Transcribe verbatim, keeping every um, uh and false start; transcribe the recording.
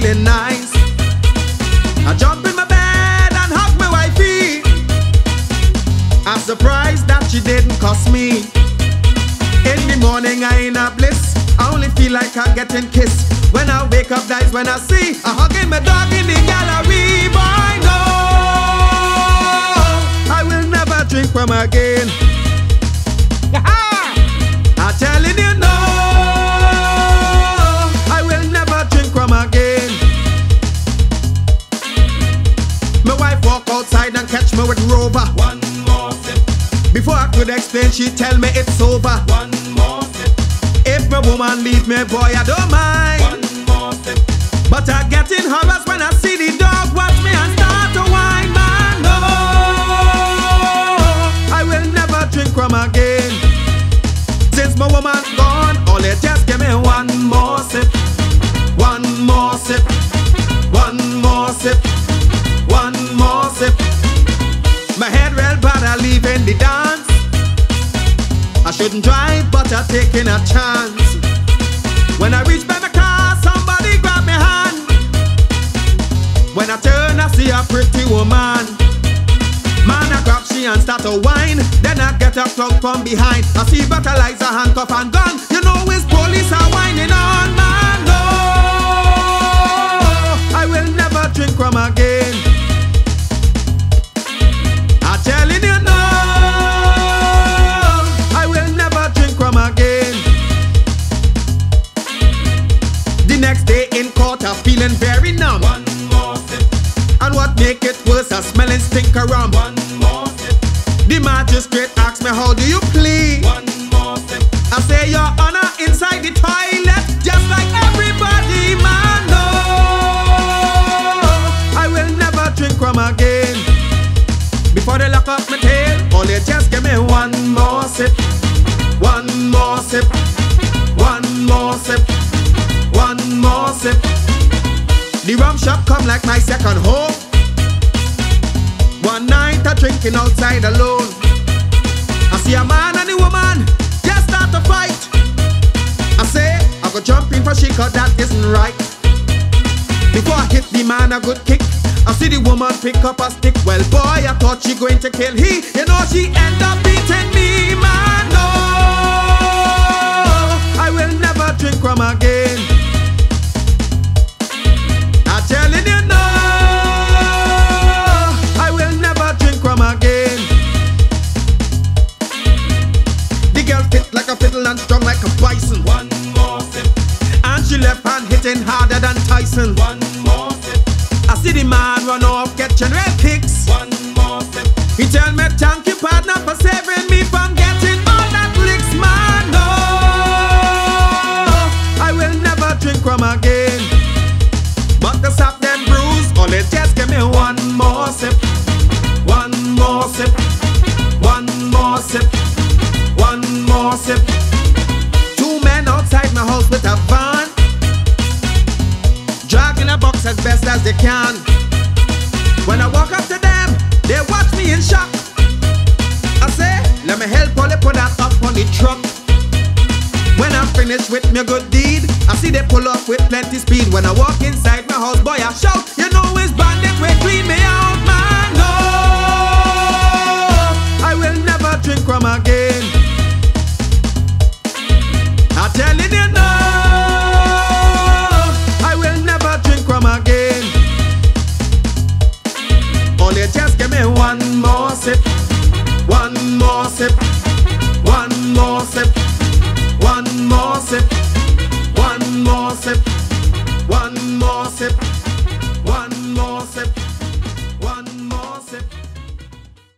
feeling nice. I jump in my bed and hug my wifey. I'm surprised that she didn't cuss me. In the morning I in a bliss, I only feel like I'm getting kissed. When I wake up, that's when I see I hugging my dog in the gallery. Boy, no, I will never drink from again. I'm telling you, no, I will never drink from again. My wife walk outside and catch me with Rover. One more sip. Before I could explain, she tell me it's over. One more sip. If my woman leave me, boy, I don't mind. But I get in horrors when I see the dog watch me and start to whine, man. No, I will never drink rum again. Since my woman's gone, only just give me one more sip. One more sip. One more sip. One more sip. My head real bad, I leave in the dance. I shouldn't drive, but I'm taking a chance. When I reach back, when I turn, I see a pretty woman. Man, I grab she and start to whine. Then I get her plugged from behind. I see butter lights, a handcuff and gun. You know it's police are whining on, man. No, I will never drink rum again. I'm telling you, no, I will never drink rum again. The next day in court, I'm feeling very numb. One what make it worse, I smell and stink of rum. One more sip. The magistrate asks me, how do you plead? One more sip. I say, your honor, inside the toilet, just like everybody, man. No, I will never drink rum again. Before they lock up my tail, all they just give me one more sip. One more sip. One more sip. One more sip. The rum shop come like my second home. One night I drinking outside alone. I see a man and a woman just start to fight. I say, I go jump in for she cause that isn't right. Before I hit the man a good kick, I see the woman pick up a stick. Well boy, I thought she going to kill he. You know she end up beating me, man. No, I will never drink rum again. I'm telling you, no, I will never drink rum again. The girl fit like a fiddle and strong like a bison. One more sip. And she left hand hitting harder than Tyson. One more sip. I see the man run off catching red kicks. One more sip. He tell me thank you partner for saving me from getting all that licks, man. No, I will never drink rum again. But to stop them bruise, only just give me one more sip. One more sip. One more sip. One more sip. Two men outside my house with a van, dragging a box as best as they can. When I walk up to them, they watch me in shock. I say, let me help Polly put that up on the truck. When I'm finished with my good deed, I see they pull up with plenty speed. When I walk inside my house, boy, I shout, you know it's bandit will clean me out, man. No, I will never drink rum again. I'm telling you, no, I will never drink rum again. Only just give me one more.